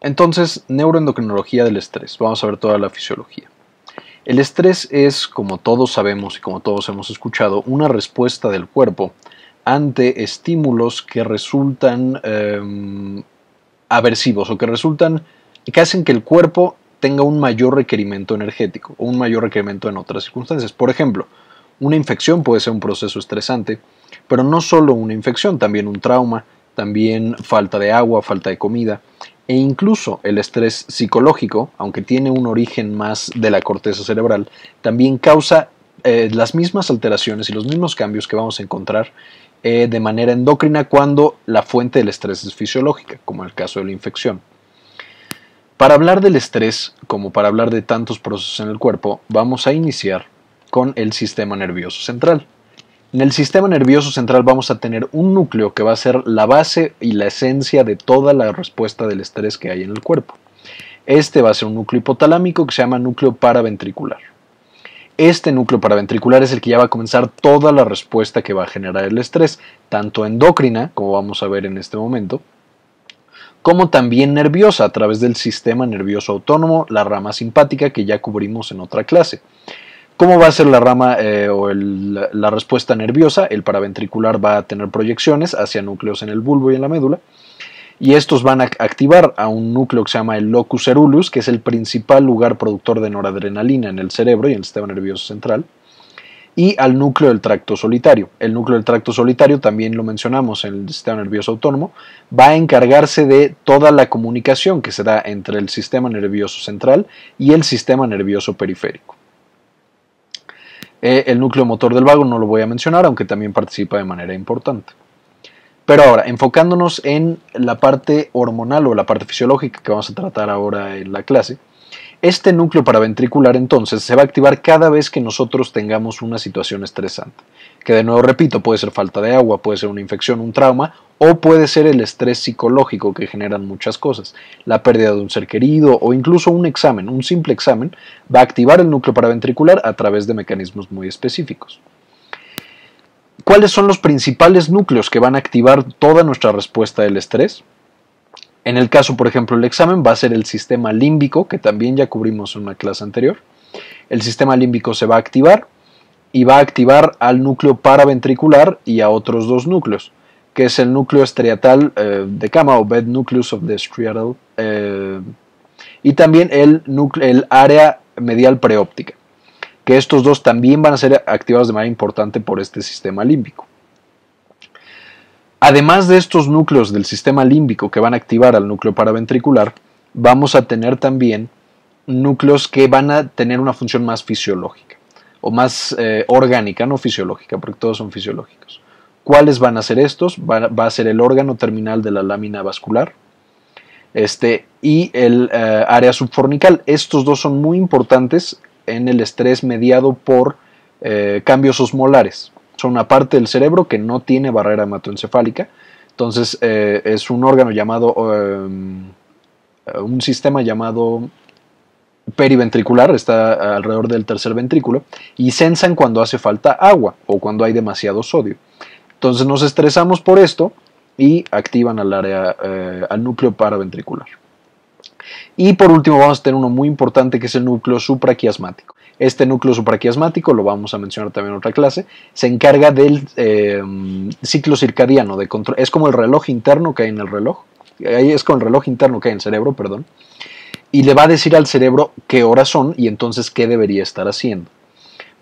Entonces, neuroendocrinología del estrés. Vamos a ver toda la fisiología. El estrés es, como todos sabemos y como todos hemos escuchado, una respuesta del cuerpo ante estímulos que resultan aversivos o que resultan que hacen que el cuerpo tenga un mayor requerimiento energético o un mayor requerimiento en otras circunstancias. Por ejemplo, una infección puede ser un proceso estresante, pero no solo una infección, también un trauma, también falta de agua, falta de comida e incluso el estrés psicológico, aunque tiene un origen más de la corteza cerebral, también causa las mismas alteraciones y los mismos cambios que vamos a encontrar de manera endocrina cuando la fuente del estrés es fisiológica, como en el caso de la infección. Para hablar del estrés, como para hablar de tantos procesos en el cuerpo, vamos a iniciar con el sistema nervioso central. En el sistema nervioso central vamos a tener un núcleo que va a ser la base y la esencia de toda la respuesta del estrés que hay en el cuerpo. Este va a ser un núcleo hipotalámico que se llama núcleo paraventricular. Este núcleo paraventricular es el que ya va a comenzar toda la respuesta que va a generar el estrés, tanto endocrina, como vamos a ver en este momento, como también nerviosa a través del sistema nervioso autónomo, la rama simpática que ya cubrimos en otra clase. ¿Cómo va a ser la rama la respuesta nerviosa? El paraventricular va a tener proyecciones hacia núcleos en el bulbo y en la médula y estos van a activar a un núcleo que se llama el locus coeruleus, que es el principal lugar productor de noradrenalina en el cerebro y en el sistema nervioso central, y al núcleo del tracto solitario. El núcleo del tracto solitario, también lo mencionamos en el sistema nervioso autónomo, va a encargarse de toda la comunicación que se da entre el sistema nervioso central y el sistema nervioso periférico. El núcleo motor del vago no lo voy a mencionar, aunque también participa de manera importante. Pero ahora, enfocándonos en la parte hormonal o la parte fisiológica que vamos a tratar ahora en la clase, este núcleo paraventricular entonces se va a activar cada vez que nosotros tengamos una situación estresante, que de nuevo repito, puede ser falta de agua, puede ser una infección, un trauma, o puede ser el estrés psicológico que generan muchas cosas, la pérdida de un ser querido o incluso un examen, un simple examen, va a activar el núcleo paraventricular a través de mecanismos muy específicos. ¿Cuáles son los principales núcleos que van a activar toda nuestra respuesta del estrés? En el caso, por ejemplo, del examen va a ser el sistema límbico, que también ya cubrimos en una clase anterior. El sistema límbico se va a activar y va a activar al núcleo paraventricular y a otros dos núcleos, que es el núcleo estriatal de cama o bed nucleus of the striatal y también el área medial preóptica, que estos dos también van a ser activados de manera importante por este sistema límbico. Además de estos núcleos del sistema límbico que van a activar al núcleo paraventricular, vamos a tener también núcleos que van a tener una función más fisiológica o más orgánica, no fisiológica, porque todos son fisiológicos. ¿Cuáles van a ser estos? Va a ser el órgano terminal de la lámina vascular y el área subfornical. Estos dos son muy importantes en el estrés mediado por cambios osmolares. Son una parte del cerebro que no tiene barrera hematoencefálica, entonces es un órgano llamado, un sistema llamado periventricular, está alrededor del tercer ventrículo y sensan cuando hace falta agua o cuando hay demasiado sodio. Entonces nos estresamos por esto y activan al núcleo paraventricular. Y por último vamos a tener uno muy importante que es el núcleo supraquiasmático. Este núcleo supraquiasmático, lo vamos a mencionar también en otra clase, se encarga del ciclo circadiano, de control. Es como el reloj interno que hay en el reloj, es como el reloj interno que hay en el cerebro, perdón, y le va a decir al cerebro qué horas son y entonces qué debería estar haciendo.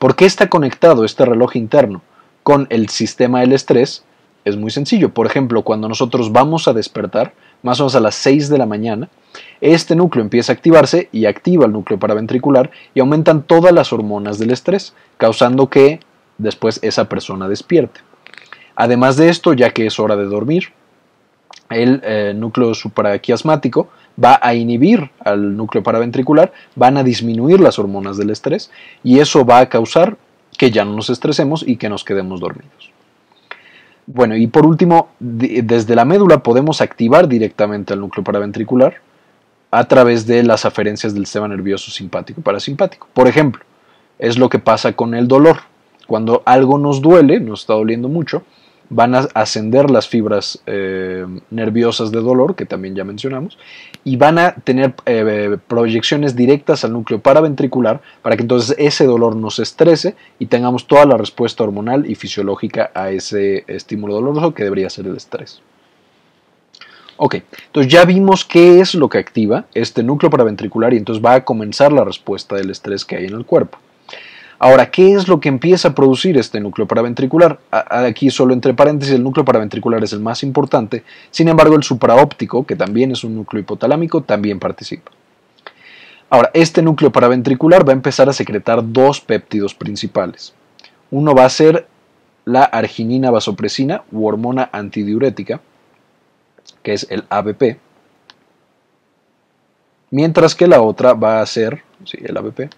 ¿Por qué está conectado este reloj interno con el sistema del estrés? Es muy sencillo. Por ejemplo, cuando nosotros vamos a despertar, más o menos a las 6 de la mañana, este núcleo empieza a activarse y activa el núcleo paraventricular y aumentan todas las hormonas del estrés, causando que después esa persona despierte. Además de esto, ya que es hora de dormir, el núcleo supraquiasmático va a inhibir al núcleo paraventricular, van a disminuir las hormonas del estrés y eso va a causar que ya no nos estresemos y que nos quedemos dormidos. Bueno, y por último, desde la médula podemos activar directamente al núcleo paraventricular a través de las aferencias del sistema nervioso simpático y parasimpático. Por ejemplo, es lo que pasa con el dolor. Cuando algo nos duele, nos está doliendo mucho, van a ascender las fibras nerviosas de dolor, que también ya mencionamos, y van a tener proyecciones directas al núcleo paraventricular para que entonces ese dolor nos estrese y tengamos toda la respuesta hormonal y fisiológica a ese estímulo doloroso que debería ser el estrés. Ok, entonces ya vimos qué es lo que activa este núcleo paraventricular y entonces va a comenzar la respuesta del estrés que hay en el cuerpo. Ahora, ¿qué es lo que empieza a producir este núcleo paraventricular? Aquí solo entre paréntesis, el núcleo paraventricular es el más importante, sin embargo el supraóptico, que también es un núcleo hipotalámico, también participa. Ahora, este núcleo paraventricular va a empezar a secretar dos péptidos principales. Uno va a ser la arginina vasopresina u hormona antidiurética, que es el AVP, mientras que la otra va a ser, sí, el AVP,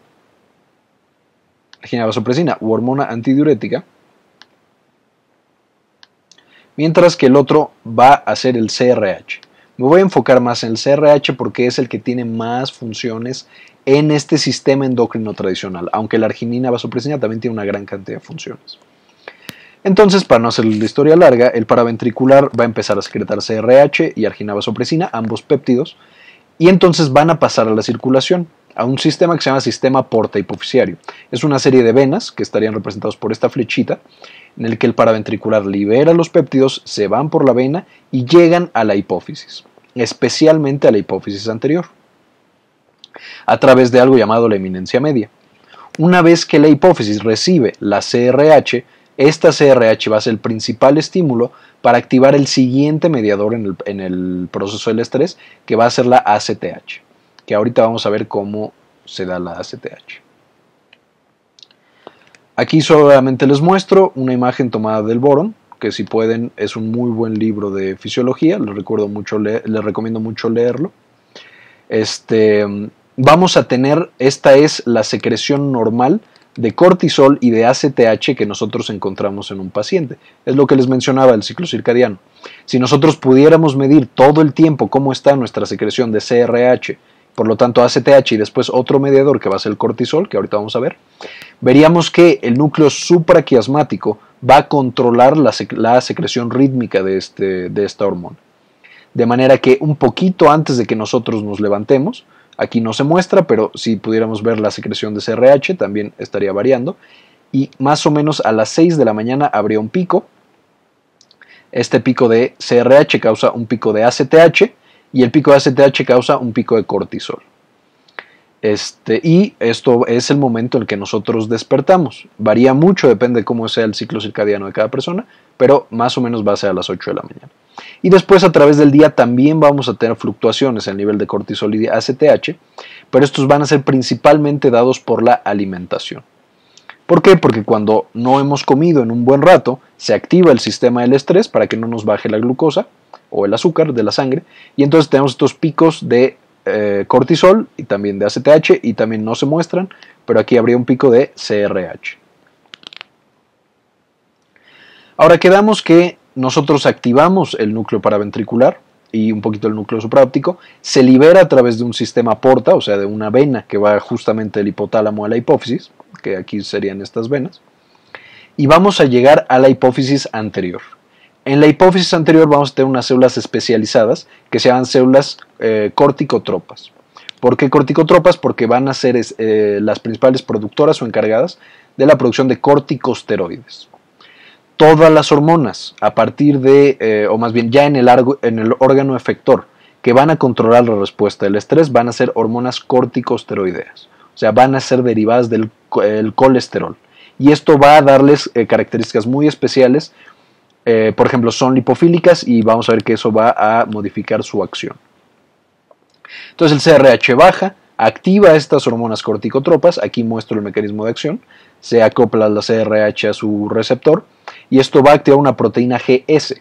arginina vasopresina u hormona antidiurética, mientras que el otro va a ser el CRH. Me voy a enfocar más en el CRH porque es el que tiene más funciones en este sistema endocrino tradicional, aunque la arginina vasopresina también tiene una gran cantidad de funciones. Entonces, para no hacer la historia larga, el paraventricular va a empezar a secretar CRH y arginina vasopresina, ambos péptidos, y entonces van a pasar a la circulación, a un sistema que se llama sistema porta-hipoficiario. Es una serie de venas que estarían representados por esta flechita, en el que el paraventricular libera los péptidos, se van por la vena y llegan a la hipófisis, especialmente a la hipófisis anterior, a través de algo llamado la eminencia media. Una vez que la hipófisis recibe la CRH, esta CRH va a ser el principal estímulo para activar el siguiente mediador en el proceso del estrés, que va a ser la ACTH. Que ahorita vamos a ver cómo se da la ACTH. Aquí solamente les muestro una imagen tomada del Boron, que si pueden es un muy buen libro de fisiología, les recomiendo mucho leerlo. Vamos a tener, esta es la secreción normal de cortisol y de ACTH que nosotros encontramos en un paciente. Es lo que les mencionaba del ciclo circadiano. Si nosotros pudiéramos medir todo el tiempo cómo está nuestra secreción de CRH, por lo tanto ACTH y después otro mediador que va a ser el cortisol, que ahorita vamos a ver, veríamos que el núcleo supraquiasmático va a controlar la secreción rítmica de esta hormona. De manera que un poquito antes de que nosotros nos levantemos, aquí no se muestra, pero si pudiéramos ver la secreción de CRH también estaría variando, y más o menos a las 6 de la mañana habría un pico. Este pico de CRH causa un pico de ACTH, y el pico de ACTH causa un pico de cortisol. Y esto es el momento en el que nosotros despertamos. Varía mucho, depende de cómo sea el ciclo circadiano de cada persona, pero más o menos va a ser a las 8 de la mañana. Y después a través del día también vamos a tener fluctuaciones en el nivel de cortisol y de ACTH, pero estos van a ser principalmente dados por la alimentación. ¿Por qué? Porque cuando no hemos comido en un buen rato, se activa el sistema del estrés para que no nos baje la glucosa o el azúcar de la sangre, y entonces tenemos estos picos de cortisol y también de ACTH, y también no se muestran, pero aquí habría un pico de CRH. Ahora quedamos que nosotros activamos el núcleo paraventricular y un poquito el núcleo supraóptico, se libera a través de un sistema porta, o sea, de una vena que va justamente del hipotálamo a la hipófisis, que aquí serían estas venas, y vamos a llegar a la hipófisis anterior. En la hipófisis anterior vamos a tener unas células especializadas que se llaman células corticotropas. ¿Por qué corticotropas? Porque van a ser las principales productoras o encargadas de la producción de corticosteroides. Todas las hormonas a partir de, o más bien ya en el órgano efector, que van a controlar la respuesta del estrés, van a ser hormonas corticosteroideas. O sea, van a ser derivadas del colesterol. Y esto va a darles características muy especiales. Por ejemplo, son lipofílicas y vamos a ver que eso va a modificar su acción. Entonces el CRH baja, activa estas hormonas corticotropas, aquí muestro el mecanismo de acción, se acopla la CRH a su receptor y esto va a activar una proteína GS.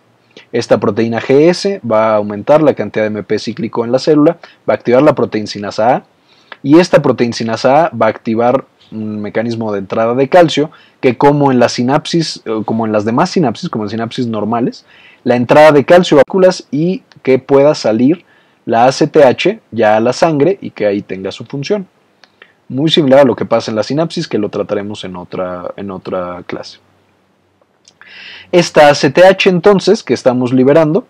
Esta proteína GS va a aumentar la cantidad de MP cíclico en la célula, va a activar la proteincinasa A y esta proteincinasa A va a activar un mecanismo de entrada de calcio que, como en las sinapsis, como en las demás sinapsis, como en sinapsis normales, la entrada de calcio a las y que pueda salir la ACTH ya a la sangre y que ahí tenga su función. Muy similar a lo que pasa en la sinapsis, que lo trataremos en otra clase. Esta ACTH entonces que estamos liberando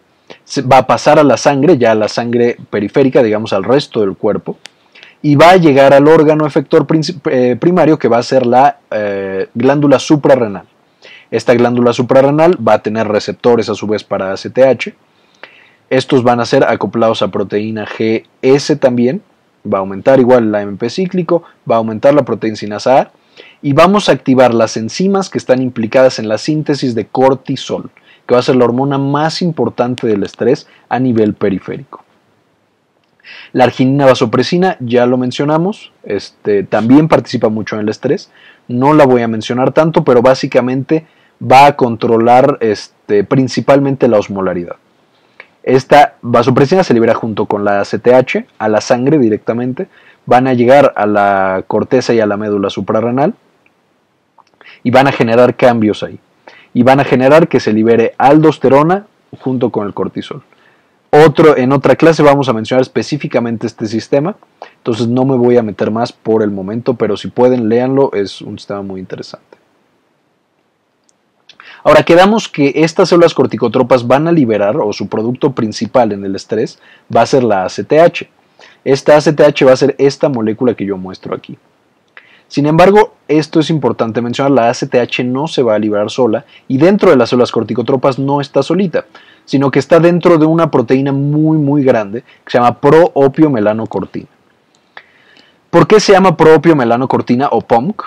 va a pasar a la sangre, ya a la sangre periférica, digamos al resto del cuerpo, y va a llegar al órgano efector primario que va a ser la glándula suprarrenal. Esta glándula suprarrenal va a tener receptores a su vez para ACTH. Estos van a ser acoplados a proteína GS también. Va a aumentar igual el AMP cíclico, va a aumentar la proteincinasa A y vamos a activar las enzimas que están implicadas en la síntesis de cortisol, que va a ser la hormona más importante del estrés a nivel periférico. La arginina vasopresina, ya lo mencionamos, también participa mucho en el estrés. No la voy a mencionar tanto, pero básicamente va a controlar principalmente la osmolaridad. Esta vasopresina se libera junto con la ACTH a la sangre directamente. Van a llegar a la corteza y a la médula suprarrenal y van a generar cambios ahí. Y van a generar que se libere aldosterona junto con el cortisol. En otra clase vamos a mencionar específicamente este sistema, entonces no me voy a meter más por el momento, pero si pueden, léanlo, es un sistema muy interesante. Ahora, quedamos que estas células corticotropas van a liberar, o su producto principal en el estrés, va a ser la ACTH. Esta ACTH va a ser esta molécula que yo muestro aquí. Sin embargo, esto es importante mencionar, la ACTH no se va a liberar sola y dentro de las células corticotropas no está solita, sino que está dentro de una proteína muy muy grande que se llama proopiomelanocortina. ¿Por qué se llama proopiomelanocortina o POMC?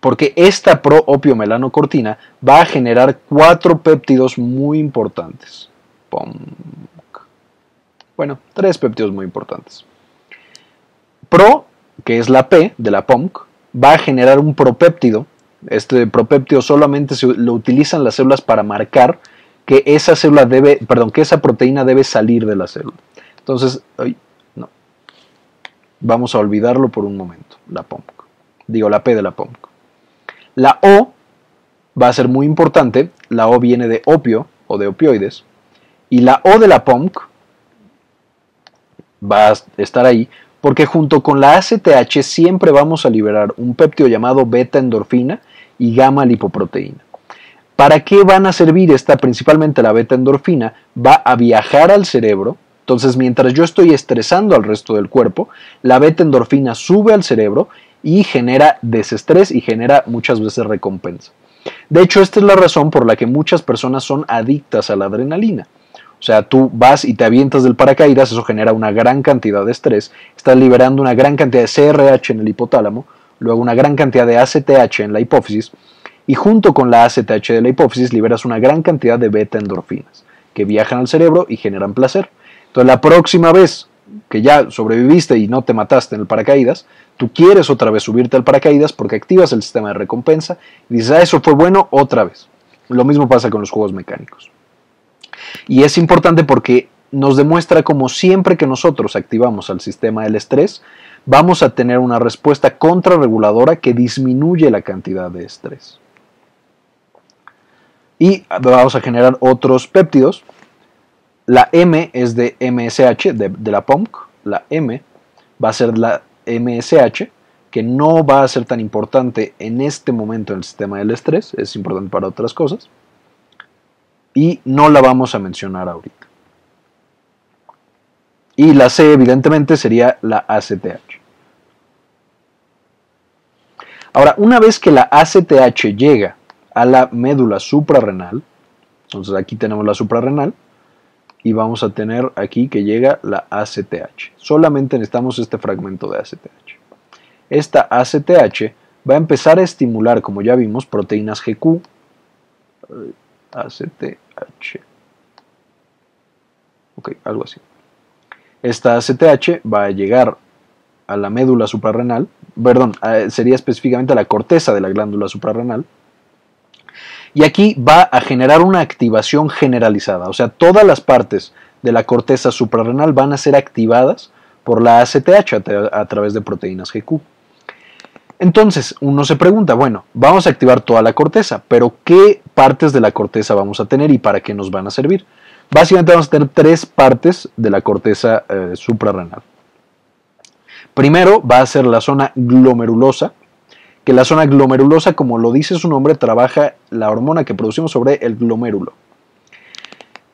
Porque esta proopiomelanocortina va a generar 4 péptidos muy importantes. POMC. Bueno, 3 péptidos muy importantes. Pro, que es la P de la POMC, va a generar un propéptido. Este propéptido solamente lo utilizan las células para marcar que esa proteína debe salir de la célula. Entonces, no. Vamos a olvidarlo por un momento, la POMC. Digo, la P de la POMC. La O va a ser muy importante. La O viene de opio o de opioides. Y la O de la POMC va a estar ahí, porque junto con la ACTH siempre vamos a liberar un péptido llamado beta-endorfina y gamma-lipoproteína. ¿Para qué van a servir esta? Principalmente la beta-endorfina va a viajar al cerebro. Entonces, mientras yo estoy estresando al resto del cuerpo, la beta-endorfina sube al cerebro y genera desestrés y genera muchas veces recompensa. De hecho, esta es la razón por la que muchas personas son adictas a la adrenalina. O sea, tú vas y te avientas del paracaídas, eso genera una gran cantidad de estrés, estás liberando una gran cantidad de CRH en el hipotálamo, luego una gran cantidad de ACTH en la hipófisis, y junto con la ACTH de la hipófisis liberas una gran cantidad de beta-endorfinas que viajan al cerebro y generan placer. Entonces, la próxima vez que ya sobreviviste y no te mataste en el paracaídas, tú quieres otra vez subirte al paracaídas porque activas el sistema de recompensa y dices, ah, eso fue bueno, otra vez. Lo mismo pasa con los juegos mecánicos. Y es importante porque nos demuestra cómo siempre que nosotros activamos al sistema del estrés, vamos a tener una respuesta contrarreguladora que disminuye la cantidad de estrés. Y vamos a generar otros péptidos. La M es de MSH, de la POMC. La M va a ser la MSH, que no va a ser tan importante en este momento en el sistema del estrés, es importante para otras cosas. Y no la vamos a mencionar ahorita. Y la C evidentemente sería la ACTH. Ahora, una vez que la ACTH llega a la médula suprarrenal, entonces aquí tenemos la suprarrenal y vamos a tener aquí que llega la ACTH. Solamente necesitamos este fragmento de ACTH. Esta ACTH va a empezar a estimular, como ya vimos, proteínas GQ, ACTH. Ok, algo así. Esta ACTH va a llegar a la médula suprarrenal, perdón, sería específicamente a la corteza de la glándula suprarrenal. Y aquí va a generar una activación generalizada, o sea, todas las partes de la corteza suprarrenal van a ser activadas por la ACTH a través de proteínas GQ. Entonces, uno se pregunta, bueno, vamos a activar toda la corteza, pero ¿qué partes de la corteza vamos a tener y para qué nos van a servir? Básicamente vamos a tener 3 partes de la corteza suprarrenal. Primero va a ser la zona glomerulosa, que la zona glomerulosa, como lo dice su nombre, trabaja la hormona que producimos sobre el glomérulo.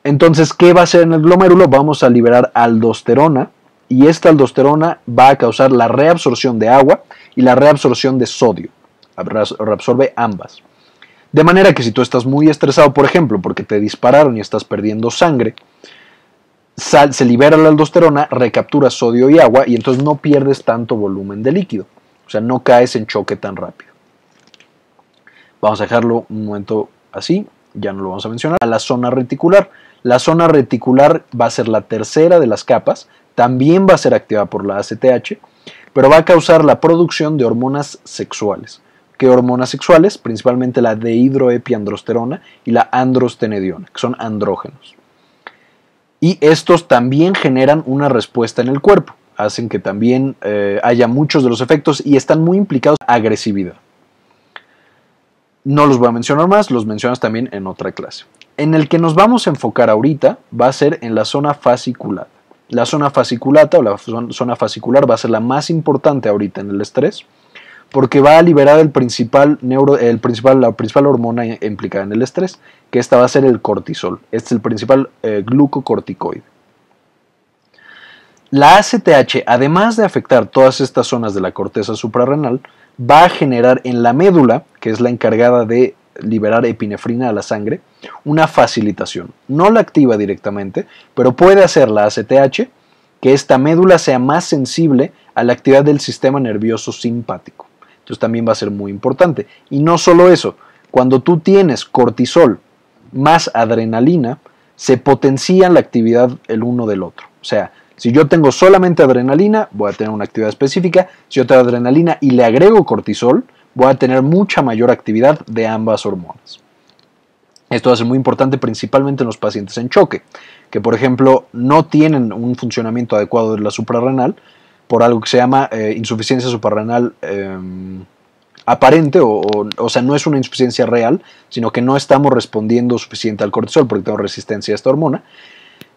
Entonces, ¿qué va a hacer en el glomérulo? Vamos a liberar aldosterona, y esta aldosterona va a causar la reabsorción de agua y la reabsorción de sodio. Reabsorbe ambas. De manera que si tú estás muy estresado, por ejemplo, porque te dispararon y estás perdiendo sangre, se libera la aldosterona, recaptura sodio y agua, y entonces no pierdes tanto volumen de líquido. O sea, no caes en choque tan rápido. Vamos a dejarlo un momento así, ya no lo vamos a mencionar. A la zona reticular. La zona reticular va a ser la tercera de las capas, también va a ser activada por la ACTH, pero va a causar la producción de hormonas sexuales. ¿Qué hormonas sexuales? Principalmente la dehidroepiandrosterona y la androstenediona, que son andrógenos. Y estos también generan una respuesta en el cuerpo, hacen que también haya muchos de los efectos y están muy implicados en agresividad. No los voy a mencionar más, los mencionas también en otra clase. En el que nos vamos a enfocar ahorita va a ser en la zona fasciculada. La zona fasciculata o la zona fascicular va a ser la más importante ahorita en el estrés, porque va a liberar la principal hormona implicada en el estrés, que esta va a ser el cortisol. Este es el principal glucocorticoide. La ACTH, además de afectar todas estas zonas de la corteza suprarrenal, va a generar en la médula, que es la encargada de liberar epinefrina a la sangre, una facilitación. No la activa directamente, pero puede hacer la ACTH que esta médula sea más sensible a la actividad del sistema nervioso simpático. Entonces también va a ser muy importante. Y no solo eso, cuando tú tienes cortisol más adrenalina, se potencia la actividad el uno del otro. O sea, si yo tengo solamente adrenalina, voy a tener una actividad específica. Si yo tengo adrenalina y le agrego cortisol, voy a tener mucha mayor actividad de ambas hormonas. Esto va a ser muy importante principalmente en los pacientes en choque, que por ejemplo no tienen un funcionamiento adecuado de la suprarrenal, por algo que se llama insuficiencia suprarrenal aparente, o sea, no es una insuficiencia real, sino que no estamos respondiendo suficiente al cortisol porque tengo resistencia a esta hormona.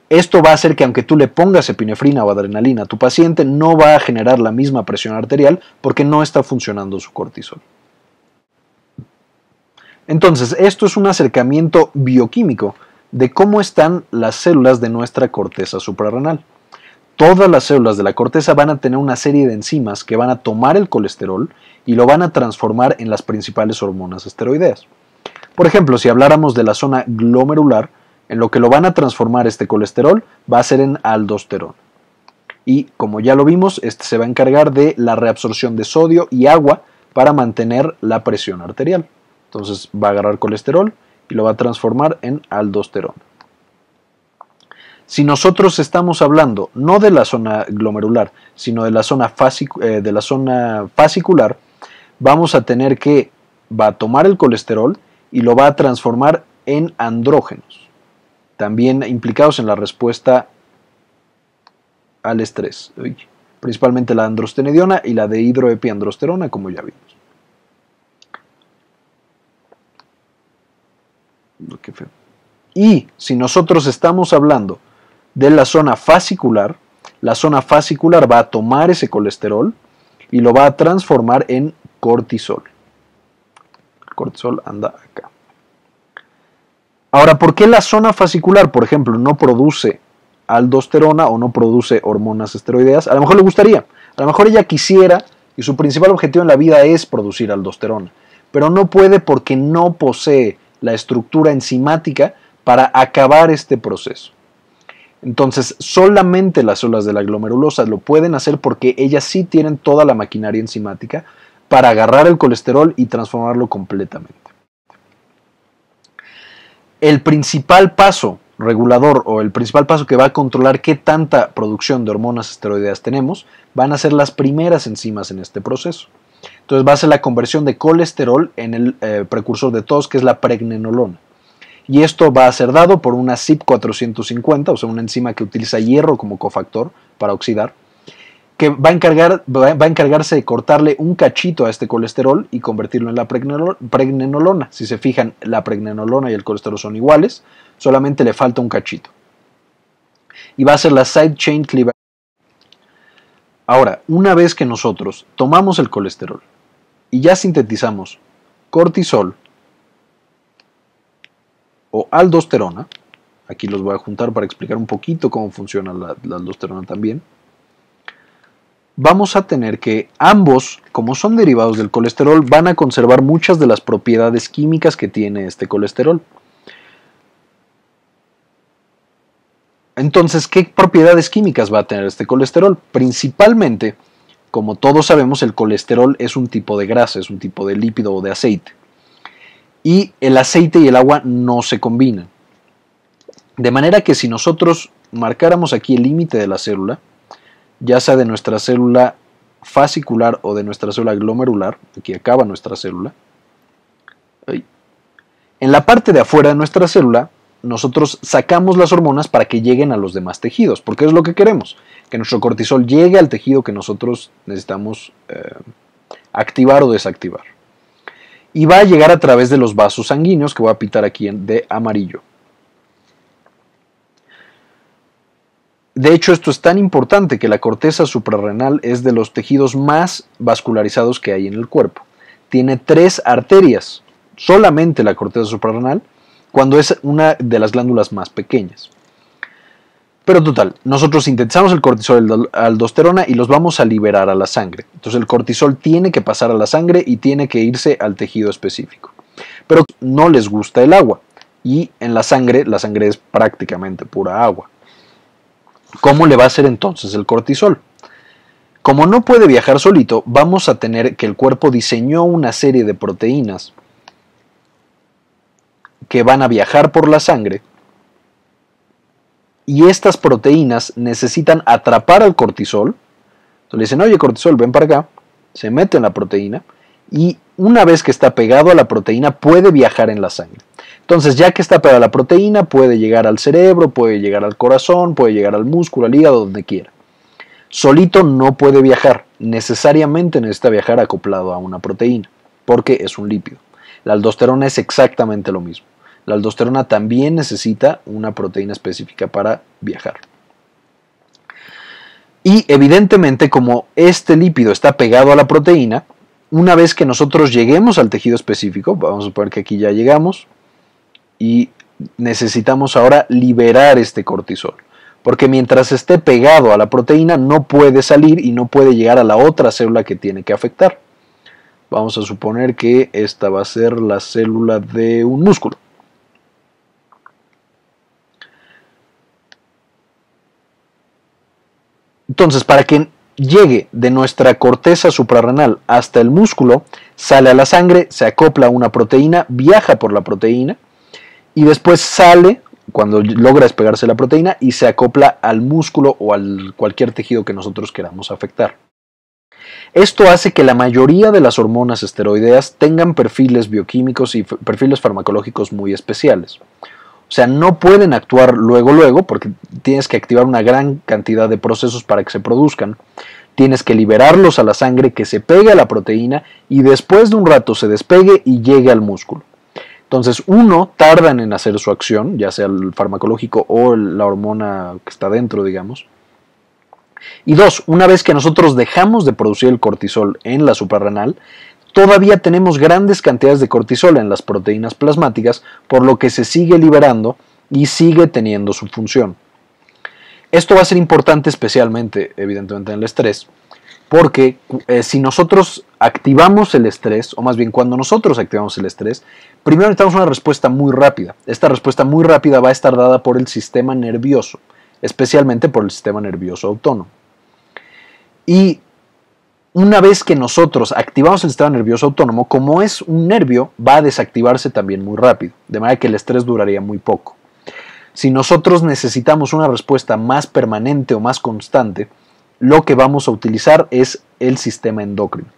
Esto va a hacer que aunque tú le pongas epinefrina o adrenalina a tu paciente, no va a generar la misma presión arterial porque no está funcionando su cortisol. Entonces, esto es un acercamiento bioquímico de cómo están las células de nuestra corteza suprarrenal. Todas las células de la corteza van a tener una serie de enzimas que van a tomar el colesterol y lo van a transformar en las principales hormonas esteroideas. Por ejemplo, si habláramos de la zona glomerular, en lo que lo van a transformar este colesterol va a ser en aldosterona. Y como ya lo vimos, este se va a encargar de la reabsorción de sodio y agua para mantener la presión arterial. Entonces va a agarrar colesterol y lo va a transformar en aldosterona. Si nosotros estamos hablando no de la zona glomerular, sino de la zona fascicular, vamos a tener que va a tomar el colesterol y lo va a transformar en andrógenos, también implicados en la respuesta al estrés, principalmente la androstenediona y la dehidroepiandrosterona, como ya vimos. Qué feo. Y si nosotros estamos hablando de la zona fascicular va a tomar ese colesterol y lo va a transformar en cortisol. El cortisol anda acá. Ahora, ¿por qué la zona fascicular, por ejemplo, no produce aldosterona o no produce hormonas esteroideas? A lo mejor le gustaría, a lo mejor ella quisiera y su principal objetivo en la vida es producir aldosterona, pero no puede porque no posee la estructura enzimática para acabar este proceso. Entonces, solamente las células de la glomerulosa lo pueden hacer porque ellas sí tienen toda la maquinaria enzimática para agarrar el colesterol y transformarlo completamente. El principal paso regulador o el principal paso que va a controlar qué tanta producción de hormonas esteroideas tenemos van a ser las primeras enzimas en este proceso. Entonces va a ser la conversión de colesterol en el precursor de tos, que es la pregnenolona. Y esto va a ser dado por una CYP450, o sea, una enzima que utiliza hierro como cofactor para oxidar, que va a encargarse de cortarle un cachito a este colesterol y convertirlo en la pregnenolona. Si se fijan, la pregnenolona y el colesterol son iguales, solamente le falta un cachito. Y va a ser la side chain cleavage. Ahora, una vez que nosotros tomamos el colesterol y ya sintetizamos cortisol o aldosterona. Aquí los voy a juntar para explicar un poquito cómo funciona la aldosterona también. Vamos a tener que ambos, como son derivados del colesterol, van a conservar muchas de las propiedades químicas que tiene este colesterol. Entonces, ¿qué propiedades químicas va a tener este colesterol? Principalmente, como todos sabemos, el colesterol es un tipo de grasa, es un tipo de lípido o de aceite. Y el aceite y el agua no se combinan. De manera que si nosotros marcáramos aquí el límite de la célula, ya sea de nuestra célula fascicular o de nuestra célula glomerular, aquí acaba nuestra célula, en la parte de afuera de nuestra célula, nosotros sacamos las hormonas para que lleguen a los demás tejidos, porque es lo que queremos, que nuestro cortisol llegue al tejido que nosotros necesitamos activar o desactivar. Y va a llegar a través de los vasos sanguíneos, que voy a pintar aquí de amarillo. De hecho, esto es tan importante que la corteza suprarrenal es de los tejidos más vascularizados que hay en el cuerpo. Tiene 3 arterias, solamente la corteza suprarrenal, cuando es una de las glándulas más pequeñas. Pero total, nosotros sintetizamos el cortisol y la aldosterona y los vamos a liberar a la sangre. Entonces el cortisol tiene que pasar a la sangre y tiene que irse al tejido específico. Pero no les gusta el agua y en la sangre es prácticamente pura agua. ¿Cómo le va a hacer entonces el cortisol? Como no puede viajar solito, vamos a tener que el cuerpo diseñó una serie de proteínas que van a viajar por la sangre y estas proteínas necesitan atrapar al cortisol. Entonces le dicen, oye cortisol, ven para acá, se mete en la proteína y una vez que está pegado a la proteína puede viajar en la sangre. Entonces, ya que está pegada la proteína, puede llegar al cerebro, puede llegar al corazón, puede llegar al músculo, al hígado, donde quiera. Solito no puede viajar. Necesariamente necesita viajar acoplado a una proteína, porque es un lípido. La aldosterona es exactamente lo mismo. La aldosterona también necesita una proteína específica para viajar. Y evidentemente, como este lípido está pegado a la proteína, una vez que nosotros lleguemos al tejido específico, vamos a suponer que aquí ya llegamos, y necesitamos ahora liberar este cortisol, porque mientras esté pegado a la proteína no puede salir y no puede llegar a la otra célula que tiene que afectar. Vamos a suponer que esta va a ser la célula de un músculo. Entonces, para que llegue de nuestra corteza suprarrenal hasta el músculo, sale a la sangre, se acopla a una proteína, viaja por la proteína, y después sale, cuando logra despegarse la proteína, y se acopla al músculo o al cualquier tejido que nosotros queramos afectar. Esto hace que la mayoría de las hormonas esteroideas tengan perfiles bioquímicos y perfiles farmacológicos muy especiales. O sea, no pueden actuar luego porque tienes que activar una gran cantidad de procesos para que se produzcan. Tienes que liberarlos a la sangre, que se pegue a la proteína y después de un rato se despegue y llegue al músculo. Entonces, uno, tardan en hacer su acción, ya sea el farmacológico o la hormona que está dentro, digamos. Y dos, una vez que nosotros dejamos de producir el cortisol en la suprarrenal, todavía tenemos grandes cantidades de cortisol en las proteínas plasmáticas, por lo que se sigue liberando y sigue teniendo su función. Esto va a ser importante especialmente, evidentemente, en el estrés. Porque si nosotros activamos el estrés, o más bien cuando nosotros activamos el estrés, primero necesitamos una respuesta muy rápida. Esta respuesta muy rápida va a estar dada por el sistema nervioso, especialmente por el sistema nervioso autónomo. Y una vez que nosotros activamos el sistema nervioso autónomo, como es un nervio, va a desactivarse también muy rápido, de manera que el estrés duraría muy poco. Si nosotros necesitamos una respuesta más permanente o más constante, lo que vamos a utilizar es el sistema endocrino.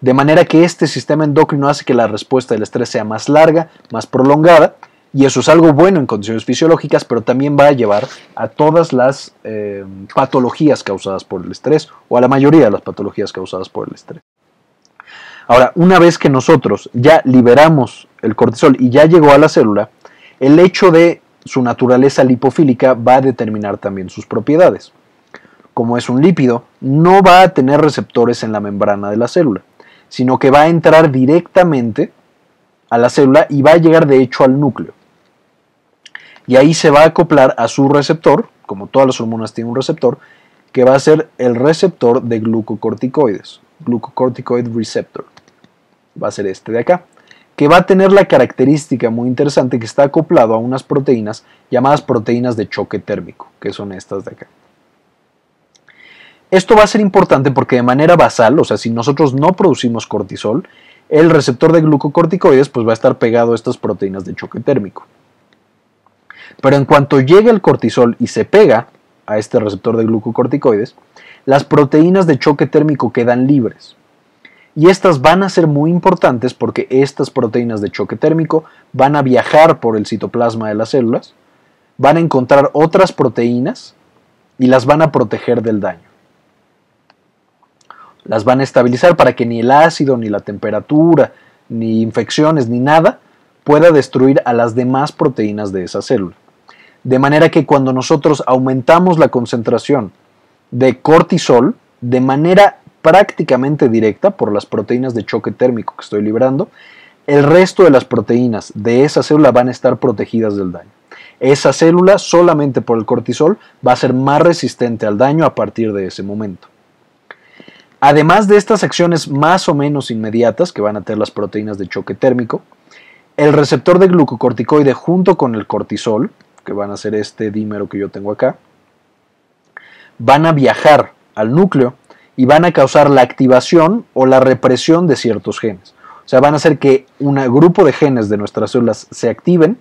De manera que este sistema endocrino hace que la respuesta del estrés sea más larga, más prolongada, y eso es algo bueno en condiciones fisiológicas, pero también va a llevar a todas las patologías causadas por el estrés, o a la mayoría de las patologías causadas por el estrés. Ahora, una vez que nosotros ya liberamos el cortisol y ya llegó a la célula, el hecho de su naturaleza lipofílica va a determinar también sus propiedades. Como es un lípido, no va a tener receptores en la membrana de la célula. sino que va a entrar directamente a la célula y va a llegar de hecho al núcleo. Y ahí se va a acoplar a su receptor, como todas las hormonas tienen un receptor, que va a ser el receptor de glucocorticoides, glucocorticoid receptor. Va a ser este de acá, que va a tener la característica muy interesante que está acoplado a unas proteínas llamadas proteínas de choque térmico, que son estas de acá. Esto va a ser importante porque de manera basal, o sea, si nosotros no producimos cortisol, el receptor de glucocorticoides pues va a estar pegado a estas proteínas de choque térmico. Pero en cuanto llega el cortisol y se pega a este receptor de glucocorticoides, las proteínas de choque térmico quedan libres. Y estas van a ser muy importantes porque estas proteínas de choque térmico van a viajar por el citoplasma de las células, van a encontrar otras proteínas y las van a proteger del daño. Las van a estabilizar para que ni el ácido, ni la temperatura, ni infecciones, ni nada pueda destruir a las demás proteínas de esa célula. De manera que cuando nosotros aumentamos la concentración de cortisol de manera prácticamente directa por las proteínas de choque térmico que estoy liberando, el resto de las proteínas de esa célula van a estar protegidas del daño. Esa célula solamente por el cortisol va a ser más resistente al daño a partir de ese momento. Además de estas acciones más o menos inmediatas que van a tener las proteínas de choque térmico, el receptor de glucocorticoide junto con el cortisol, que van a ser este dímero que yo tengo acá, van a viajar al núcleo y van a causar la activación o la represión de ciertos genes. O sea, van a hacer que un grupo de genes de nuestras células se activen,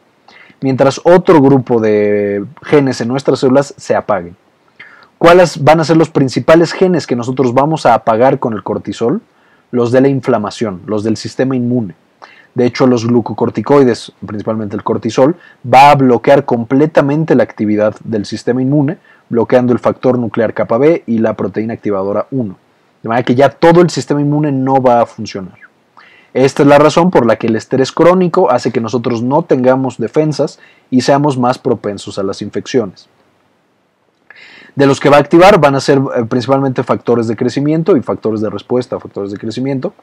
mientras otro grupo de genes en nuestras células se apaguen. ¿Cuáles van a ser los principales genes que nosotros vamos a apagar con el cortisol? Los de la inflamación, los del sistema inmune. De hecho, los glucocorticoides, principalmente el cortisol, va a bloquear completamente la actividad del sistema inmune, bloqueando el factor nuclear kappa B y la proteína activadora 1. De manera que ya todo el sistema inmune no va a funcionar. Esta es la razón por la que el estrés crónico hace que nosotros no tengamos defensas y seamos más propensos a las infecciones. De los que va a activar van a ser principalmente factores de crecimiento y factores de respuesta a factores de crecimiento.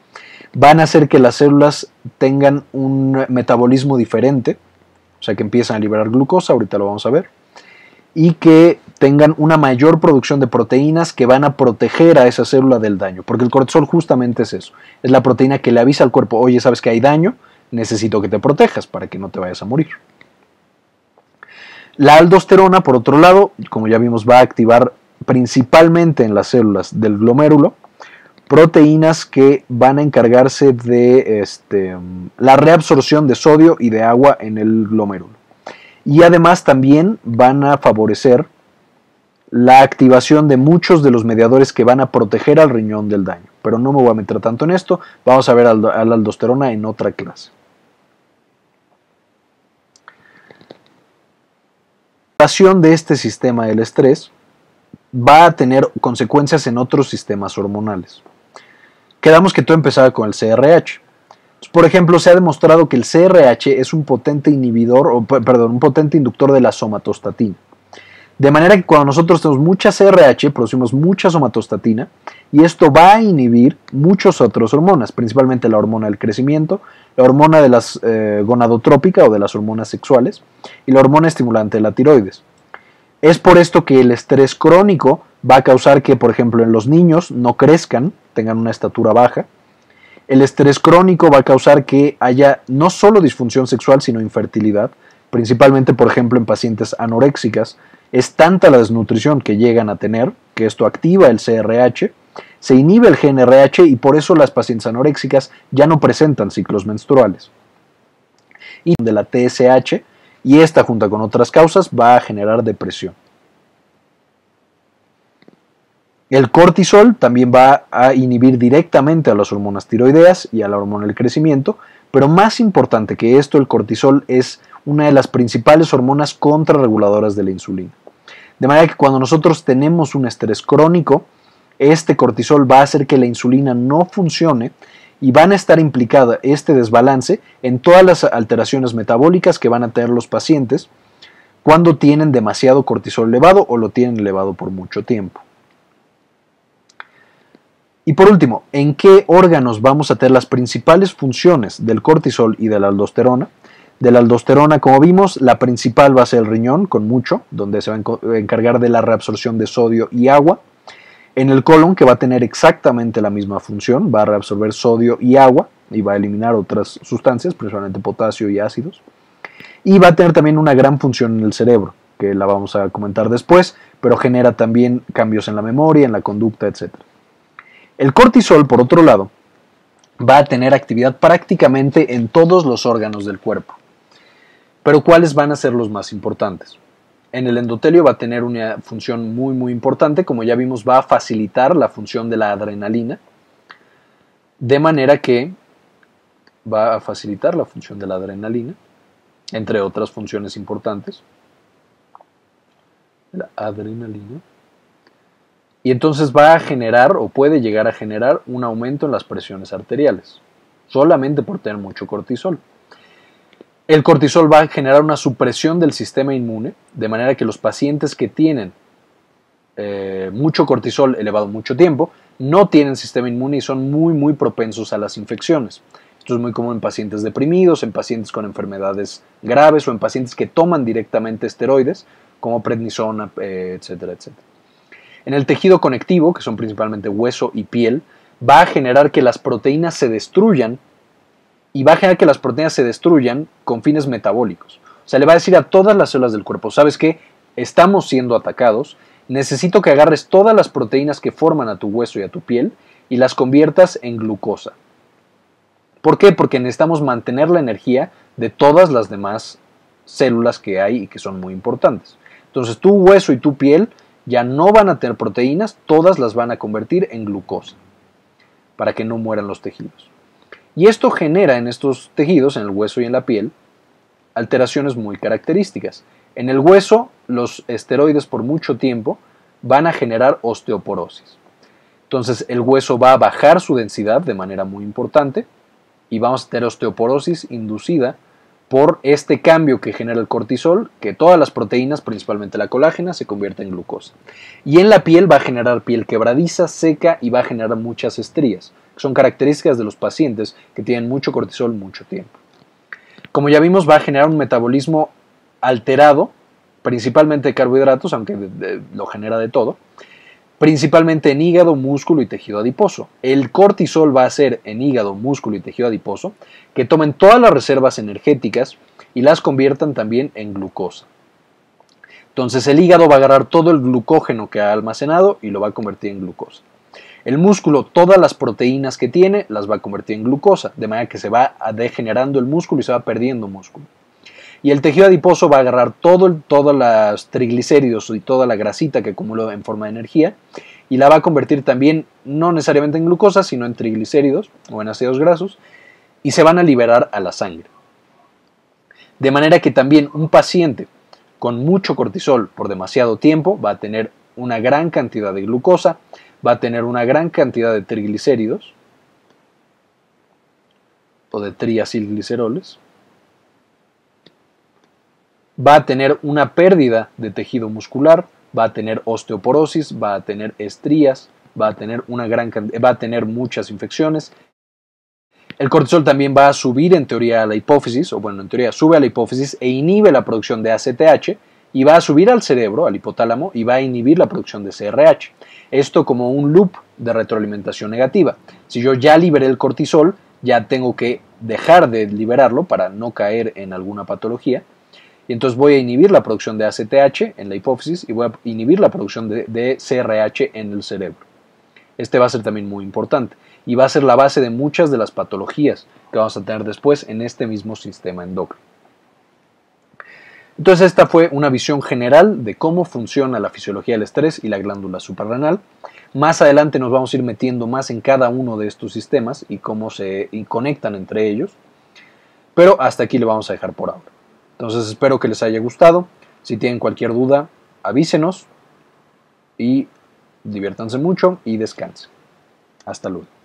Van a hacer que las células tengan un metabolismo diferente, o sea que empiezan a liberar glucosa, ahorita lo vamos a ver, y que tengan una mayor producción de proteínas que van a proteger a esa célula del daño, porque el cortisol justamente es eso, es la proteína que le avisa al cuerpo, oye, sabes que hay daño, necesito que te protejas para que no te vayas a morir. La aldosterona, por otro lado, como ya vimos, va a activar principalmente en las células del glomérulo proteínas que van a encargarse de la reabsorción de sodio y de agua en el glomérulo. Y además también van a favorecer la activación de muchos de los mediadores que van a proteger al riñón del daño. Pero no me voy a meter tanto en esto, vamos a ver a la aldosterona en otra clase. La activación de este sistema del estrés va a tener consecuencias en otros sistemas hormonales. Quedamos que todo empezaba con el CRH. Por ejemplo, se ha demostrado que el CRH es un potente inductor de la somatostatina. De manera que cuando nosotros tenemos mucha CRH, producimos mucha somatostatina y esto va a inhibir muchas otras hormonas, principalmente la hormona del crecimiento, la hormona de las gonadotrópica o de las hormonas sexuales y la hormona estimulante de la tiroides. Es por esto que el estrés crónico va a causar que, por ejemplo, en los niños no crezcan, tengan una estatura baja. El estrés crónico va a causar que haya no solo disfunción sexual, sino infertilidad, principalmente, por ejemplo, en pacientes anoréxicas. Es tanta la desnutrición que llegan a tener, que esto activa el CRH, se inhibe el GnRH y por eso las pacientes anoréxicas ya no presentan ciclos menstruales. Y de la TSH, y esta junto con otras causas va a generar depresión. El cortisol también va a inhibir directamente a las hormonas tiroideas y a la hormona del crecimiento, pero más importante que esto, el cortisol es una de las principales hormonas contrarreguladoras de la insulina. De manera que cuando nosotros tenemos un estrés crónico, este cortisol va a hacer que la insulina no funcione y van a estar implicada este desbalance en todas las alteraciones metabólicas que van a tener los pacientes cuando tienen demasiado cortisol elevado o lo tienen elevado por mucho tiempo. Y por último, ¿en qué órganos vamos a tener las principales funciones del cortisol y de la aldosterona? De la aldosterona, como vimos, la principal va a ser el riñón, con mucho, donde se va a encargar de la reabsorción de sodio y agua. En el colon, que va a tener exactamente la misma función, va a reabsorber sodio y agua y va a eliminar otras sustancias, principalmente potasio y ácidos. Y va a tener también una gran función en el cerebro, que la vamos a comentar después, pero genera también cambios en la memoria, en la conducta, etc. El cortisol, por otro lado, va a tener actividad prácticamente en todos los órganos del cuerpo. Pero ¿cuáles van a ser los más importantes? En el endotelio va a tener una función muy importante, como ya vimos, va a facilitar la función de la adrenalina, de manera que va a facilitar la función de la adrenalina, entre otras funciones importantes. La adrenalina. Y entonces va a generar o puede llegar a generar un aumento en las presiones arteriales, solamente por tener mucho cortisol. El cortisol va a generar una supresión del sistema inmune, de manera que los pacientes que tienen mucho cortisol elevado mucho tiempo no tienen sistema inmune y son muy propensos a las infecciones. Esto es muy común en pacientes deprimidos, en pacientes con enfermedades graves o en pacientes que toman directamente esteroides como prednisona, etcétera, etcétera. En el tejido conectivo, que son principalmente hueso y piel, va a generar que las proteínas se destruyan con fines metabólicos. O sea, le va a decir a todas las células del cuerpo, ¿sabes qué? Estamos siendo atacados, necesito que agarres todas las proteínas que forman a tu hueso y a tu piel y las conviertas en glucosa. ¿Por qué? Porque necesitamos mantener la energía de todas las demás células que hay y que son muy importantes. Entonces, tu hueso y tu piel ya no van a tener proteínas, todas las van a convertir en glucosa para que no mueran los tejidos. Y esto genera en estos tejidos, en el hueso y en la piel, alteraciones muy características. En el hueso, los esteroides por mucho tiempo van a generar osteoporosis. Entonces, el hueso va a bajar su densidad de manera muy importante y vamos a tener osteoporosis inducida por este cambio que genera el cortisol, que todas las proteínas, principalmente la colágena, se convierten en glucosa. Y en la piel va a generar piel quebradiza, seca y va a generar muchas estrías, que son características de los pacientes que tienen mucho cortisol mucho tiempo. Como ya vimos, va a generar un metabolismo alterado, principalmente de carbohidratos, aunque lo genera de todo, principalmente en hígado, músculo y tejido adiposo. El cortisol va a hacer en hígado, músculo y tejido adiposo que tomen todas las reservas energéticas y las conviertan también en glucosa. Entonces el hígado va a agarrar todo el glucógeno que ha almacenado y lo va a convertir en glucosa. El músculo, todas las proteínas que tiene, las va a convertir en glucosa, de manera que se va degenerando el músculo y se va perdiendo músculo. Y el tejido adiposo va a agarrar todos los triglicéridos y toda la grasita que acumuló en forma de energía y la va a convertir también, no necesariamente en glucosa, sino en triglicéridos o en ácidos grasos, y se van a liberar a la sangre. De manera que también un paciente con mucho cortisol por demasiado tiempo va a tener una gran cantidad de glucosa, va a tener una gran cantidad de triglicéridos o de triacilgliceroles, va a tener una pérdida de tejido muscular, va a tener osteoporosis, va a tener estrías, va a tener muchas infecciones. El cortisol también va a subir en teoría a la hipófisis, o bueno, en teoría sube a la hipófisis e inhibe la producción de ACTH y va a subir al cerebro, al hipotálamo, y va a inhibir la producción de CRH. Esto como un loop de retroalimentación negativa. Si yo ya liberé el cortisol, ya tengo que dejar de liberarlo para no caer en alguna patología. Y entonces voy a inhibir la producción de ACTH en la hipófisis y voy a inhibir la producción de CRH en el cerebro. Este va a ser también muy importante y va a ser la base de muchas de las patologías que vamos a tener después en este mismo sistema endocrino. Entonces esta fue una visión general de cómo funciona la fisiología del estrés y la glándula suprarrenal. Más adelante nos vamos a ir metiendo más en cada uno de estos sistemas y cómo se conectan entre ellos, pero hasta aquí le vamos a dejar por ahora. Entonces espero que les haya gustado. Si tienen cualquier duda, avísenos y diviértanse mucho y descansen. Hasta luego.